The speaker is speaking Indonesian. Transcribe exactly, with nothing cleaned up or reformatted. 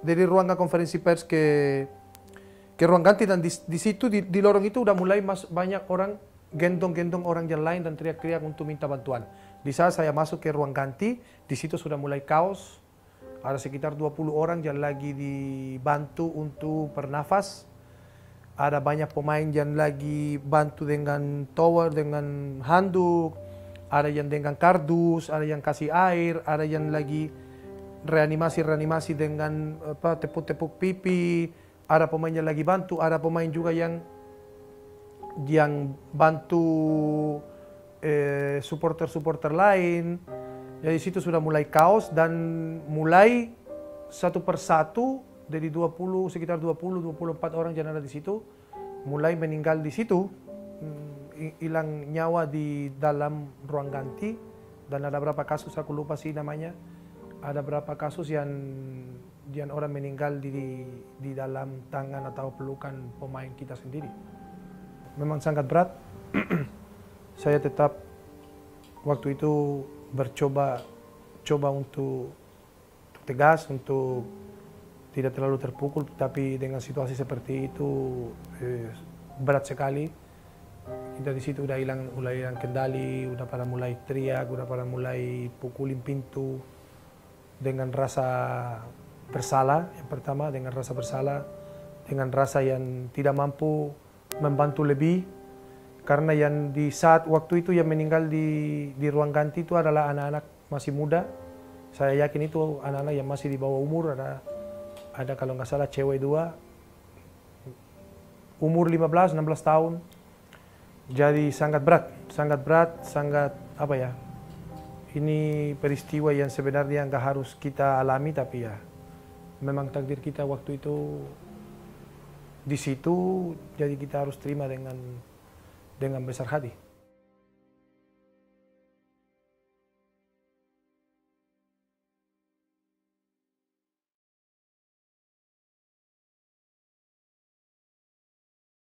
dari ruangan konferensi pers ke ke ruang ganti, dan di, di situ di, di lorong itu udah mulai mas, banyak orang gendong-gendong orang yang lain dan teriak-teriak untuk minta bantuan. Di saat saya masuk ke ruang ganti, di situ sudah mulai kaos. Ada sekitar dua puluh orang yang lagi dibantu untuk bernafas. Ada banyak pemain yang lagi bantu dengan towel, dengan handuk. Ada yang dengan kardus, ada yang kasih air, ada yang lagi reanimasi-reanimasi dengan tepuk-tepuk pipi. Ada pemain yang lagi bantu, ada pemain juga yang yang bantu eh, supporter-supporter lain. Jadi situ sudah mulai kaos, dan mulai satu persatu dari dua puluh, sekitar dua puluh sampai dua puluh empat orang yang ada di situ mulai meninggal di situ, hilang nyawa di dalam ruang ganti. Dan ada berapa kasus aku lupa sih namanya. Ada berapa kasus yang yang orang meninggal di di dalam tangan atau pelukan pemain kita sendiri. Memang sangat berat. Saya tetap waktu itu bercoba coba untuk, untuk tegas, untuk tidak terlalu terpukul, tapi dengan situasi seperti itu eh, berat sekali. Kita di situ udah hilang udah hilang kendali, udah pada mulai teriak, udah pada mulai pukulin pintu dengan rasa bersalah. Yang pertama dengan rasa bersalah, dengan rasa yang tidak mampu membantu lebih, karena yang di saat waktu itu yang meninggal di, di ruang ganti itu adalah anak-anak masih muda. Saya yakin itu anak-anak yang masih di bawah umur, ada, ada kalau nggak salah cewek dua, umur lima belas enam belas tahun. Jadi sangat berat, sangat berat, sangat apa ya, ini peristiwa yang sebenarnya nggak harus kita alami, tapi ya memang takdir kita waktu itu di situ, jadi kita harus terima dengan dengan besar hati.